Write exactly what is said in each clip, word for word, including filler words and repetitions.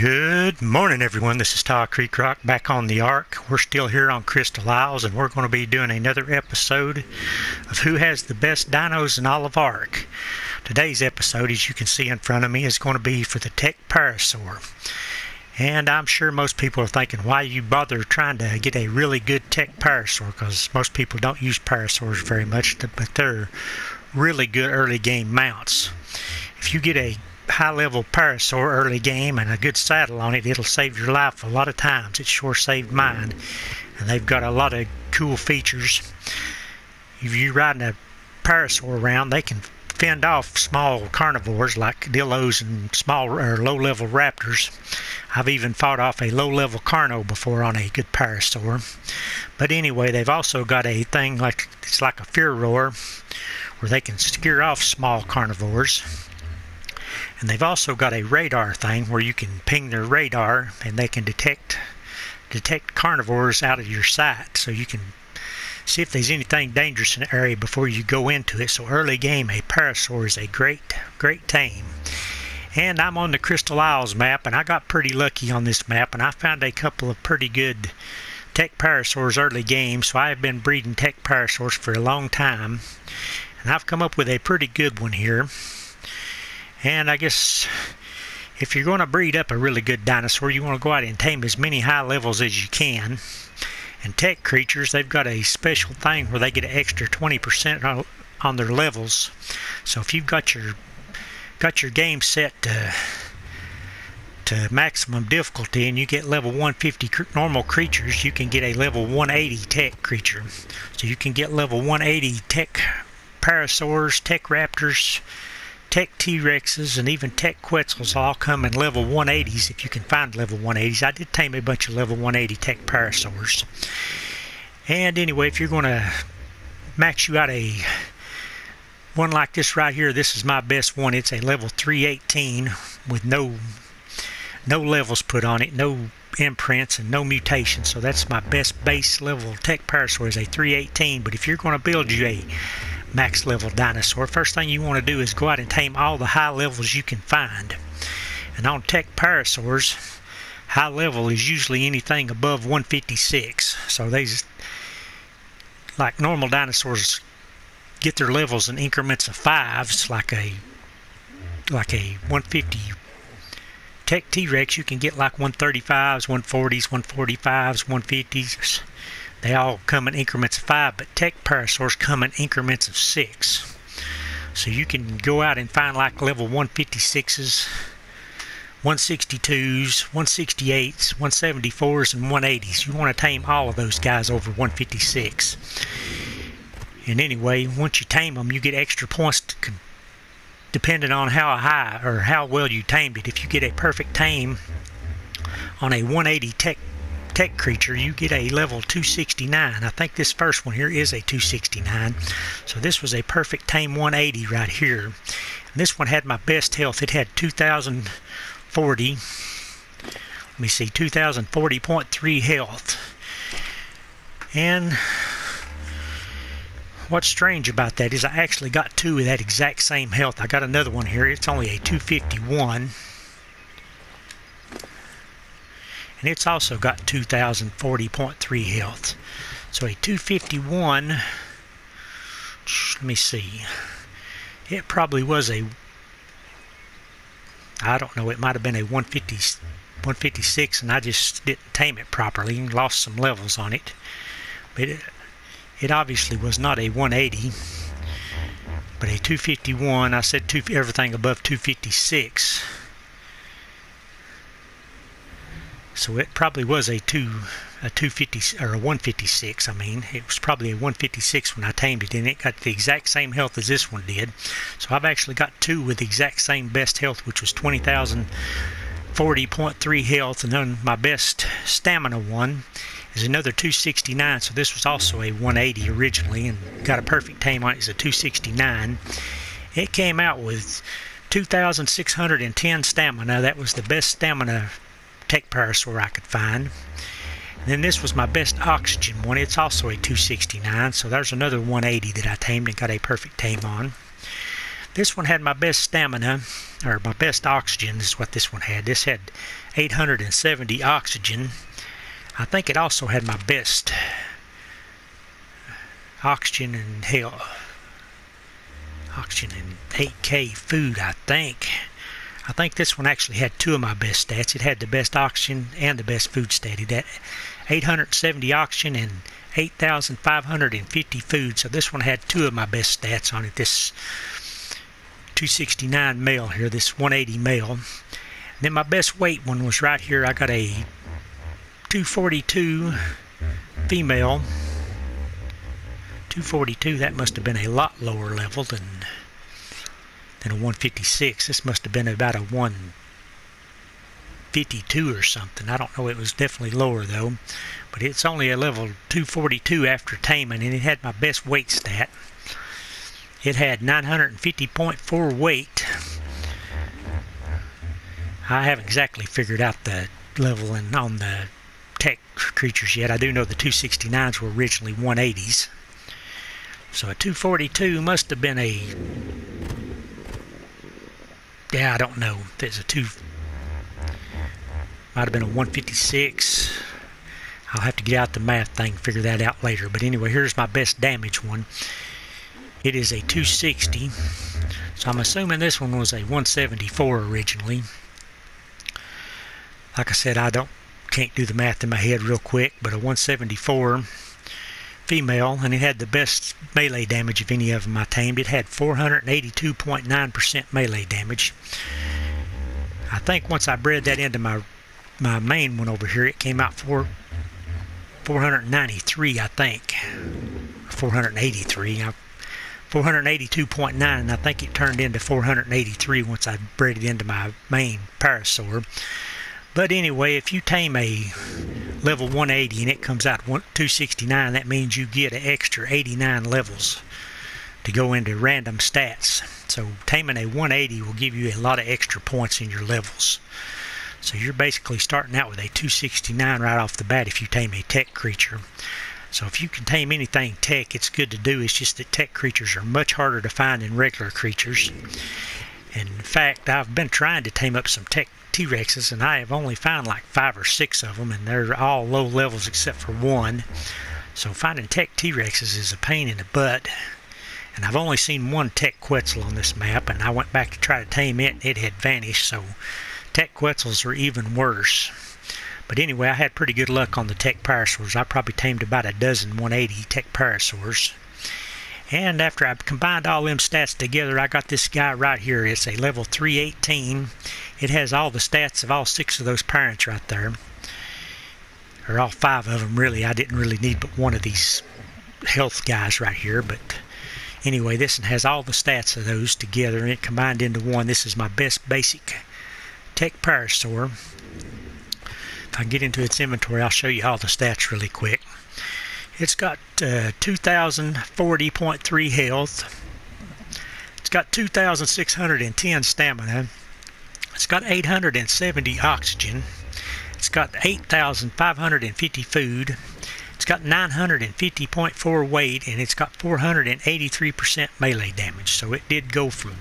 Good morning, everyone. This is Todd Creekrock back on the ARK. We're still here on Crystal Isles, and we're going to be doing another episode of Who Has the Best Dinos in All of ARK. Today's episode, as you can see in front of me, is going to be for the Tek Parasaur. And I'm sure most people are thinking, why you bother trying to get a really good Tek Parasaur? Because most people don't use Parasaurs very much, but they're really good early game mounts. If you get a high-level Parasaur early game and a good saddle on it, it'll save your life a lot of times. It sure saved mine, and they've got a lot of cool features. If you're riding a Parasaur around, they can fend off small carnivores like dillos and small or low-level raptors. I've even fought off a low-level carno before on a good Parasaur. But anyway, they've also got a thing like it's like a fear roar, where they can scare off small carnivores. And they've also got a radar thing where you can ping their radar and they can detect detect carnivores out of your sight, so you can see if there's anything dangerous in the area before you go into it. So early game, a Parasaur is a great great tame. And I'm on the Crystal Isles map, and I got pretty lucky on this map, and I found a couple of pretty good Tek Parasaurs early game. So I've been breeding Tek Parasaurs for a long time, and I've come up with a pretty good one here. And I guess if you're going to breed up a really good dinosaur, you want to go out and tame as many high levels as you can. And Tek creatures, they've got a special thing where they get an extra twenty percent on their levels. So if you've got your got your game set to, to maximum difficulty and you get level one fifty normal creatures, you can get a level one eighty Tek creature. So you can get level one eighty Tek Parasaurs, Tek Raptors, Tech T-Rexes, and even Tech Quetzals all come in level one eighties if you can find level one eighties. I did tame a bunch of level one eighty Tek Parasaurs. And anyway, if you're going to max you out a one like this right here, this is my best one. It's a level three eighteen with no no levels put on it, no imprints, and no mutations. So that's my best base level Tek Parasaur is a three eighteen. But if you're going to build you a max level dinosaur, first thing you want to do is go out and tame all the high levels you can find. And on Tek Parasaurs, high level is usually anything above one fifty-six. So these, like normal dinosaurs, get their levels in increments of fives. Like a like a one fifty Tek T-Rex, you can get like one thirty-fives, one forties, one forty-fives, one fifties. They all come in increments of five, but Tek Parasaurs come in increments of six. So you can go out and find like level one fifty-sixes, one sixty-twos, one sixty-eights, one seventy-fours, and one eighties. You want to tame all of those guys over one fifty-six. And anyway, once you tame them, you get extra points to depending on how high or how well you tamed it. If you get a perfect tame on a one eighty Tek Tek creature, you get a level two sixty-nine. I think this first one here is a two sixty-nine. So this was a perfect tame one eighty right here. And this one had my best health. It had two thousand forty. Let me see, two thousand forty point three health. And what's strange about that is I actually got two of that exact same health. I got another one here. It's only a two fifty-one. And it's also got two thousand forty point three health. So a two fifty-one, let me see, it probably was a, I don't know, it might have been a one fifty, one fifty-six, and I just didn't tame it properly and lost some levels on it. But it, it obviously was not a one eighty, but a two fifty-one. I said two, everything above two fifty-six. So it probably was a two, a two fifty or a one fifty-six. I mean, it was probably a one fifty-six when I tamed it, and it got the exact same health as this one did. So I've actually got two with the exact same best health, which was twenty thousand forty point three health, and then my best stamina one is another two sixty-nine. So this was also a one eighty originally, and got a perfect tame on it. It's a two sixty-nine. It came out with two thousand six hundred ten stamina. That was the best stamina Tek Parasaur I could find. And then this was my best oxygen one. It's also a two sixty-nine. So there's another one eighty that I tamed and got a perfect tame on. This one had my best stamina. or my best oxygen is what this one had. This had eight hundred seventy oxygen. I think it also had my best oxygen and hell, oxygen and eight K food, I think. I think this one actually had two of my best stats. It had the best oxygen and the best food stat. It had eight hundred seventy oxygen and eight thousand five hundred fifty food. So this one had two of my best stats on it. This two sixty-nine male here, this one eighty male. And then my best weight one was right here. I got a two forty-two female. two forty-two, that must have been a lot lower level than... than a one fifty-six. This must have been about a one fifty-two or something. I don't know. It was definitely lower though. But it's only a level two forty-two after taming, and it had my best weight stat. It had nine hundred fifty point four weight. I haven't exactly figured out the leveling on the tech creatures yet. I do know the two sixty-nines were originally one eighties. So a two forty-two must have been a... yeah, I don't know. There's a two. Might have been a one fifty-six. I'll have to get out the math thing, figure that out later. But anyway, here's my best damage one. It is a two sixty. So I'm assuming this one was a one seventy-four originally. Like I said, I don't can't do the math in my head real quick, but a one seventy-four female, and it had the best melee damage of any of them I tamed. It had four hundred eighty-two point nine percent melee damage. I think once I bred that into my my main one over here, it came out for four hundred ninety-three, I think. four hundred eighty-three. four hundred eighty-two point nine, and I think it turned into four hundred eighty-three once I bred it into my main Parasaur. But anyway, if you tame a level one eighty and it comes out two sixty-nine, that means you get an extra eighty-nine levels to go into random stats. So taming a one eighty will give you a lot of extra points in your levels. So you're basically starting out with a two sixty-nine right off the bat if you tame a tech creature. So if you can tame anything tech, it's good to do. It's just that tech creatures are much harder to find than regular creatures. And in fact, I've been trying to tame up some Tech T-Rexes, and I have only found like five or six of them, and they're all low levels except for one. So finding Tech T-Rexes is a pain in the butt. And I've only seen one Tech Quetzal on this map, and I went back to try to tame it, and it had vanished. So Tech Quetzals are even worse. But anyway, I had pretty good luck on the Tech Parasaurs. I probably tamed about a dozen one eighty Tech Parasaurs. And after I combined all them stats together, I got this guy right here. It's a level three eighteen. It has all the stats of all six of those parents right there. Or all five of them, really. I didn't really need but one of these health guys right here. But anyway, this one has all the stats of those together, and it combined into one. This is my best basic Tech Parasaur. If I get into its inventory, I'll show you all the stats really quick. It's got uh, two thousand forty point three health. It's got two thousand six hundred ten stamina. It's got eight hundred seventy oxygen. It's got eight thousand five hundred fifty food. It's got nine hundred fifty point four weight, and it's got four hundred eighty-three percent melee damage. So it did go from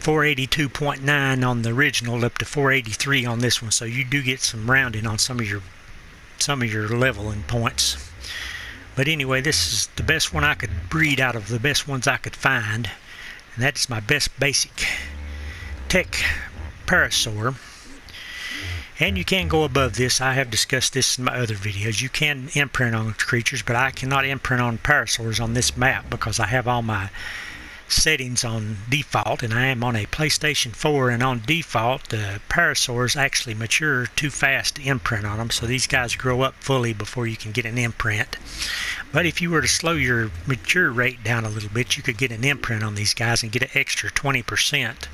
four eighty-two point nine on the original up to four eighty-three on this one. So you do get some rounding on some of your some of your leveling points. But anyway, this is the best one I could breed out of the best ones I could find. And that's my best basic Tech Parasaur. And you can go above this. I have discussed this in my other videos. You can imprint on creatures, but I cannot imprint on Parasaurs on this map because I have all my settings on default, and I am on a PlayStation four, and on default the Parasaurs actually mature too fast to imprint on them, so these guys grow up fully before you can get an imprint. But if you were to slow your mature rate down a little bit, you could get an imprint on these guys and get an extra twenty percent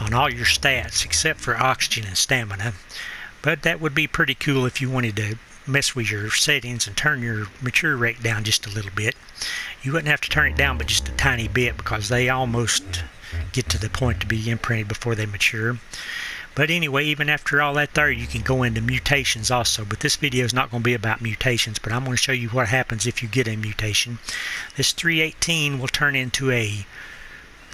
on all your stats except for oxygen and stamina. But that would be pretty cool if you wanted to mess with your settings and turn your mature rate down just a little bit. You wouldn't have to turn it down but just a tiny bit because they almost get to the point to be imprinted before they mature. But anyway, even after all that there, you can go into mutations also. But this video is not going to be about mutations, but I'm going to show you what happens if you get a mutation. This three eighteen will turn into a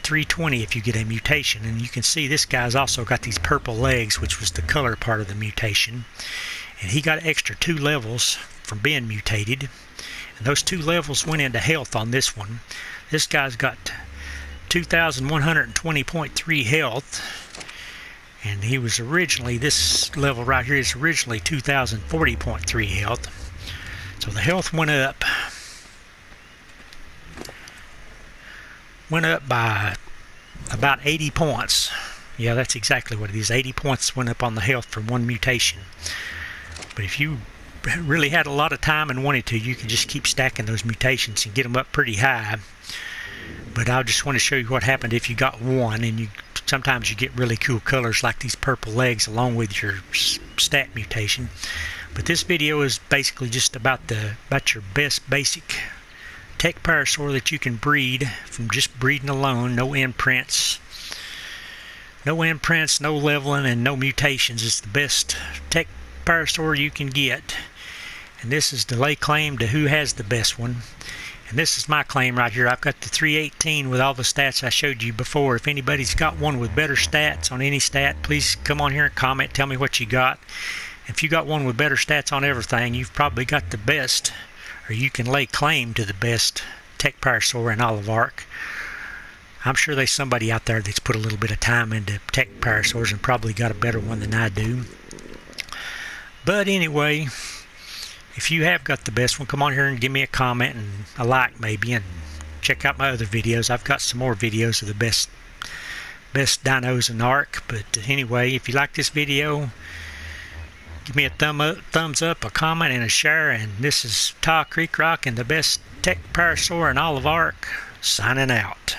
three twenty if you get a mutation. And you can see this guy's also got these purple legs, which was the color part of the mutation. And he got an extra two levels from being mutated. And those two levels went into health on this one. This guy's got two thousand one hundred twenty point three health. And he was originally, this level right here is originally two thousand forty point three health. So the health went up. Went up by about eighty points. Yeah, that's exactly what it is. eighty points went up on the health from one mutation. But if you really had a lot of time and wanted to, you could just keep stacking those mutations and get them up pretty high. But I just want to show you what happened if you got one, and you sometimes you get really cool colors like these purple legs along with your stat mutation. But this video is basically just about the about your best basic Tek Parasaur that you can breed from just breeding alone. No imprints, no imprints, no leveling, and no mutations. It's the best Tek Parasaur you can get, and this is to lay claim to who has the best one. And this is my claim right here. I've got the three eighteen with all the stats I showed you before. If anybody's got one with better stats on any stat, please come on here and comment, tell me what you got. If you got one with better stats on everything, you've probably got the best, or you can lay claim to the best Tek Parasaur in all of ARK. I'm sure there's somebody out there that's put a little bit of time into Tek Parasaurs and probably got a better one than I do. But anyway, if you have got the best one, come on here and give me a comment and a like maybe, and check out my other videos. I've got some more videos of the best best dinos in ARK. But anyway, if you like this video, give me a thumb up, thumbs up, a comment, and a share. And this is Todd Creekrock and the best Tek Parasaur in all of ARK, signing out.